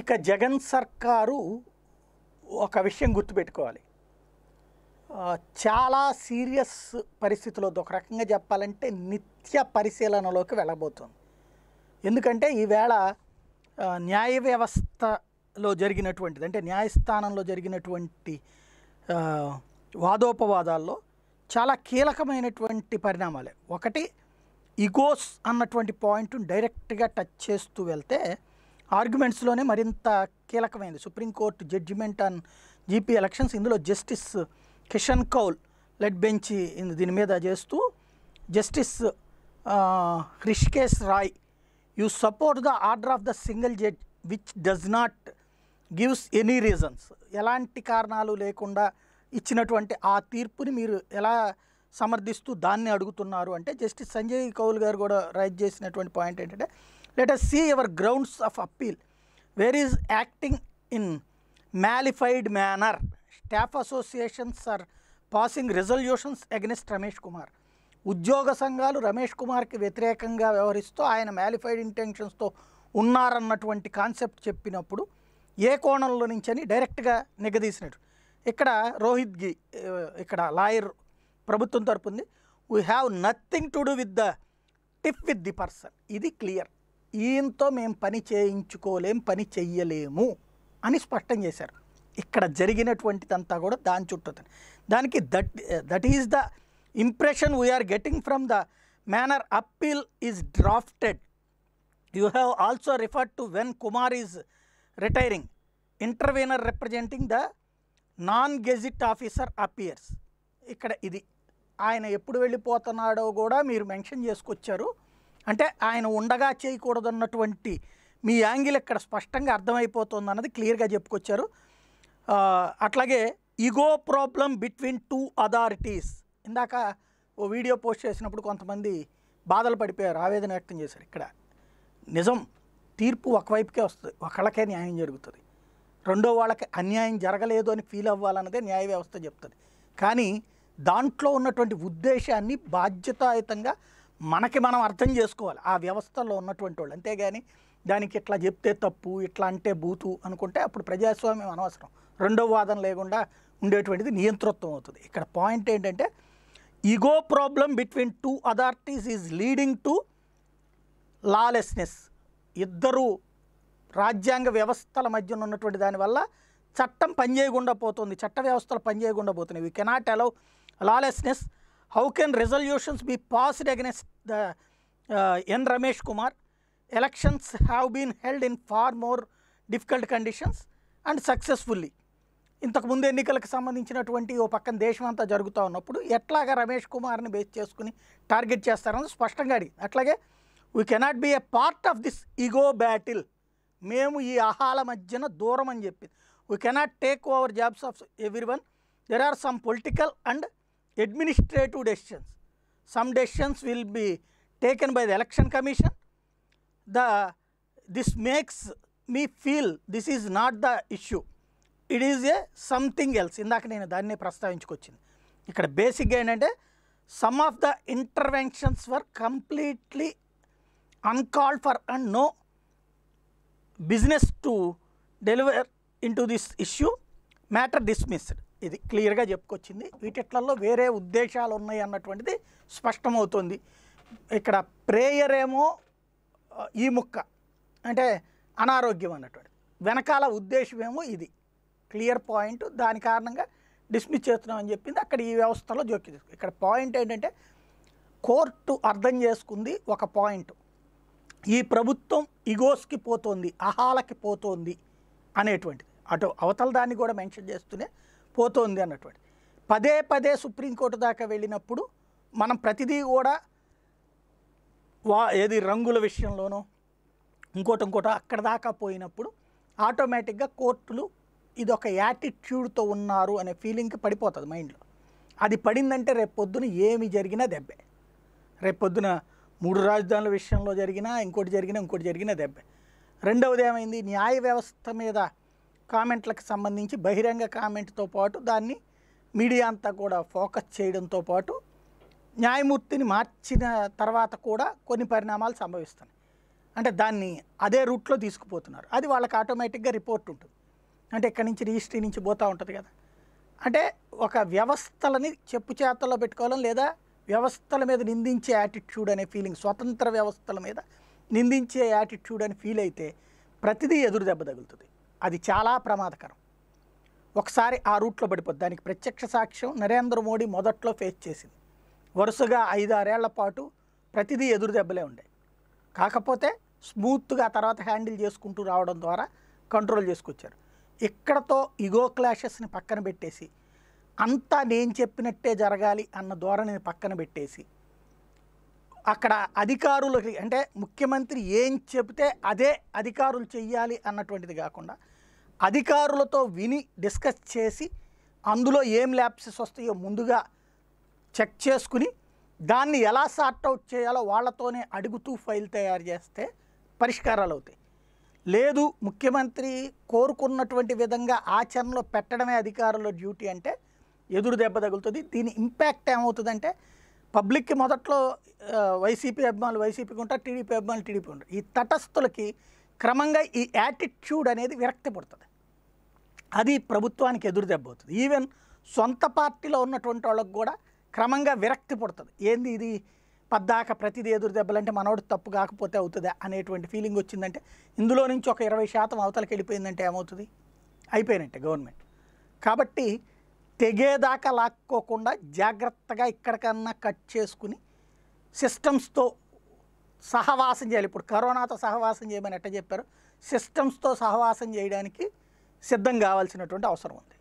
ఇక జగన్ సర్కారు ఒక విషయం గుర్తుపెట్టుకోవాలి, చాలా సీరియస్ పరిస్థితిలో ఒక రకంగా చెప్పాలంటే నిత్య పరిశీలనలోకి వెళ్ళబోతుంది. ఎందుకంటే ఈవేళ న్యాయ వ్యవస్థలో జరిగినటువంటిది అంటే న్యాయస్థానంలో జరిగినటువంటి వాదోపవాదాల్లో చాలా కీలకమైనటువంటి పరిణామాలే. ఒకటి ఈగోస్ అన్నటువంటి పాయింట్ను డైరెక్ట్గా టచ్ చేస్తూ వెళ్తే ఆర్గ్యుమెంట్స్లోనే మరింత కీలకమైనది supreme court judgement on GP elections. ఇందులో justice Kishan Kaul led bench దీని మీద చేస్తూ justice Hrishikesh Roy, you support the order of the single judge which does not gives any reasons, ఎలాంటి కారణాలు లేకుండా ఇచ్చినటువంటి ఆ తీర్పుని మీరు ఎలా సమర్థిస్తూ దాన్ని అడుగుతున్నారు అంటే, జస్టిస్ సంజయ్ కౌల్ గారు కూడా రైజ్ చేసినటువంటి పాయింట్ ఏంటంటే, let us see your grounds of appeal, where is acting in malified manner, staff associations are passing resolutions against Ramesh Kumar, ఉద్యోగ సంఘాలు రమేష్ కుమార్కి వ్యతిరేకంగా వ్యవహరిస్తూ ఆయన మ్యాలిఫైడ్ ఇంటెన్షన్స్తో ఉన్నారన్నటువంటి కాన్సెప్ట్ చెప్పినప్పుడు ఏ కోణంలో నుంచి అని డైరెక్ట్గా నిగదీసినట్టు. ఇక్కడ రోహిత్కి ఇక్కడ లాయర్ ప్రభుత్వం తరపు ఉంది, we have nothing to do with the tip with the person, ఇది క్లియర్, ఈయంతో మేము పని చేయించుకోలేం, పని చెయ్యలేము అని స్పష్టం చేశారు. ఇక్కడ జరిగినటువంటిదంతా కూడా దాని చుట్టూతని దానికి that is the impression we are getting from the manner appeal is drafted. You have also referred to when Kumar is retiring, intervener representing the non gazette officer appears. ikkada idi ayana eppudu vellipothunado kuda meer mention chesukocharu ante ayana undaga cheyakudadu annatvanti mee angle ikkada spashtanga ardham ayipothund annadi clear ga cheppukocharu. Atlage ego problem between two authorities, ఇందాక ఓ video post చేసినప్పుడు కొంతమంది బాధలు పడిపోయారు, ఆవేదన వ్యక్తం చేశారు. ఇక్కడ నిజం, తీర్పు ఒకవైపుకే వస్తుంది, ఒకళ్ళకే న్యాయం జరుగుతుంది, రెండో వాళ్ళకి అన్యాయం జరగలేదు అని ఫీల్ అవ్వాలన్నదే న్యాయ వ్యవస్థ చెప్తుంది. కానీ దాంట్లో ఉన్నటువంటి ఉద్దేశాన్ని బాధ్యతాయుతంగా మనకి మనం అర్థం చేసుకోవాలి, ఆ వ్యవస్థలో ఉన్నటువంటి వాళ్ళు. అంతేగాని దానికి ఇట్లా చెప్తే తప్పు, ఇట్లా అంటే బూతు అనుకుంటే అప్పుడు ప్రజాస్వామ్యం అనవసరం, రెండో వాదన లేకుండా ఉండేటువంటిది నియంతృత్వం అవుతుంది. ఇక్కడ పాయింట్ ఏంటంటే, ego problem between two authorities is leading to lawlessness. ఇద్దరు రాజ్యాంగ వ్యవస్థల మధ్య ఉన్నటువంటి దానివల్ల చట్టం పనిచేయకుండా పోతుంది, చట్ట వ్యవస్థలు పనిచేయకుండా పోతున్నాయి. We cannot allow lawlessness, how can resolutions be passed against the N Ramesh Kumar, elections have been held in far more difficult conditions and successfully. ఇంతకుముందు ఎన్నికలకు సంబంధించినటువంటి ఓ పక్కన దేశం అంతా జరుగుతూ ఉన్నప్పుడు ఎట్లాగా రమేష్ కుమార్ని బేస్ చేసుకుని టార్గెట్ చేస్తారని స్పష్టంగా అడిగింది. అట్లాగే we cannot be a part of this ego battle, మేము ఈ ఆహాల మధ్యన దూరం అని చెప్పింది. We cannot take over jobs of every one, there are some political and administrative decisions, some decisions will be taken by the election commission, this makes me feel this is not the issue, it is a something else. ఇందాక నేను దాన్నే ప్రస్తావించుకొచ్చింది. ఇక్కడ బేసిక్గా ఏంటంటే, some of the interventions were completely uncalled for and no business to deliver in to this issue, matter dismissed, ఇది క్లియర్గా చెప్పుకొచ్చింది. వీటిట్లలో వేరే ఉద్దేశాలు ఉన్నాయి అన్నటువంటిది స్పష్టమవుతుంది. ఇక్కడ ప్రేయర్ ఏమో ఈ ముక్క అంటే అనారోగ్యం అన్నటువంటిది, వెనకాల ఉద్దేశమేమో ఇది క్లియర్ పాయింట్, దాని కారణంగా డిస్మిస్ చేస్తున్నామని చెప్పింది. అక్కడ ఈ వ్యవస్థలో జోక్యం తీసుకు. ఇక్కడ పాయింట్ ఏంటంటే, కోర్టు అర్థం చేసుకుంది ఒక పాయింట్, ఈ ప్రభుత్వం ఇగోస్కి పోతోంది, అహాలకి పోతోంది అనేటువంటిది, అటు అవతల దాన్ని కూడా మెన్షన్ చేస్తూనే పోతోంది అన్నటువంటిది. పదే పదే సుప్రీంకోర్టు దాకా వెళ్ళినప్పుడు మనం ప్రతిదీ కూడా ఏది రంగుల విషయంలోనూ ఇంకోటి అక్కడ దాకా పోయినప్పుడు ఆటోమేటిక్గా కోర్టులు ఇదొక యాటిట్యూడ్తో ఉన్నారు అనే ఫీలింగ్కి పడిపోతుంది మైండ్లో. అది పడిందంటే రేపొద్దున ఏమి జరిగినా దెబ్బే, రేపొద్దున మూడు రాజధానుల విషయంలో జరిగినా ఇంకోటి జరిగినా దెబ్బే. రెండవది ఏమైంది, న్యాయ వ్యవస్థ మీద కామెంట్లకు సంబంధించి బహిరంగ కామెంట్తో పాటు దాన్ని మీడియా అంతా కూడా ఫోకస్ చేయడంతో పాటు న్యాయమూర్తిని మార్చిన తర్వాత కూడా కొన్ని పరిణామాలు సంభవిస్తాయి. అంటే దాన్ని అదే రూట్ లో తీసుకుపోతున్నారు. అది వాళ్ళకి ఆటోమేటిక్ గా రిపోర్ట్ ఉంటుంది. అంటే ఇక్కడి నుంచి రిజిస్ట్రీ నుంచి పోతా ఉంటుంది కదా. అంటే ఒక వ్యవస్థలని చెప్పు చేతల్లో పెట్టుకోవాలని లేదా వ్యవస్థల మీద నిందించే యాటిట్యూడ్ అనే ఫీలింగ్, స్వతంత్ర వ్యవస్థల మీద నిందించే యాటిట్యూడ్ అని ఫీల్ అయితే ప్రతిదీ ఎదురు దెబ్బ తగులుతుంది. అది చాలా ప్రమాదకరం. ఒకసారి ఆ రూట్లో పడిపోద్ది. దానికి ప్రత్యక్ష సాక్ష్యం నరేంద్ర మోడీ మొదట్లో ఫేస్ చేసింది. వరుసగా 5-6 ఏళ్ల పాటు ప్రతిదీ ఎదురు దెబ్బలే ఉండే. కాకపోతే స్మూత్గా తర్వాత హ్యాండిల్ చేసుకుంటూ రావడం ద్వారా కంట్రోల్ చేసుకొచ్చారు. ఇక్కడతో ఈగో క్లాషెస్ని పక్కన పెట్టేసి అంతా నేను చెప్పినట్టే జరగాలి అన్న ధోరణిని పక్కన పెట్టేసి అక్కడ అధికారులకి అంటే ముఖ్యమంత్రి ఏం చెబితే అదే అధికారులు చెయ్యాలి అన్నటువంటిది కాకుండా అధికారులతో విని డిస్కస్ చేసి అందులో ఏం ల్యాప్సెస్ వస్తాయో ముందుగా చెక్ చేసుకుని దాన్ని ఎలా సార్ట్అవుట్ చేయాలో వాళ్ళతోనే అడుగుతూ ఫైల్ తయారు చేస్తే పరిష్కారాలు అవుతాయి. లేదు ముఖ్యమంత్రి కోరుకున్నటువంటి విధంగా ఆచరణలో పెట్టడమే అధికారుల డ్యూటీ అంటే ఎదురు దెబ్బ తగులుతుంది. దీని ఇంపాక్ట్ ఏమవుతుందంటే పబ్లిక్కి మొదట్లో వైసీపీ అభిమానులు వైసీపీకి ఉంటారు, టీడీపీ అభిమానులు టీడీపీ ఉంటారు. ఈ తటస్థులకి క్రమంగా ఈ యాటిట్యూడ్ అనేది విరక్తి పడుతుంది. అది ప్రభుత్వానికి ఎదురు దెబ్బ అవుతుంది. ఈవెన్ సొంత పార్టీలో ఉన్నటువంటి వాళ్ళకు కూడా క్రమంగా విరక్తి పడుతుంది. ఏంది ఇది పద్దాక ప్రతిదీ ఎదురు దెబ్బలంటే మనోడు తప్పు కాకపోతే అవుతుందా అనేటువంటి ఫీలింగ్ వచ్చిందంటే ఇందులో నుంచి ఒక 20% అవతలకి వెళ్ళిపోయిందంటే ఏమవుతుంది, అయిపోయినట్టే గవర్నమెంట్. కాబట్టి తెగేదాకా లాక్కోకుండా జాగ్రత్తగా ఇక్కడికన్నా కట్ చేసుకుని సిస్టమ్స్తో సహవాసం చేయాలి. ఇప్పుడు కరోనాతో సహవాసం చేయమని ఎట్ట చెప్పారు, సిస్టమ్స్తో సహవాసం చేయడానికి సిద్ధం కావాల్సినటువంటి అవసరం ఉంది.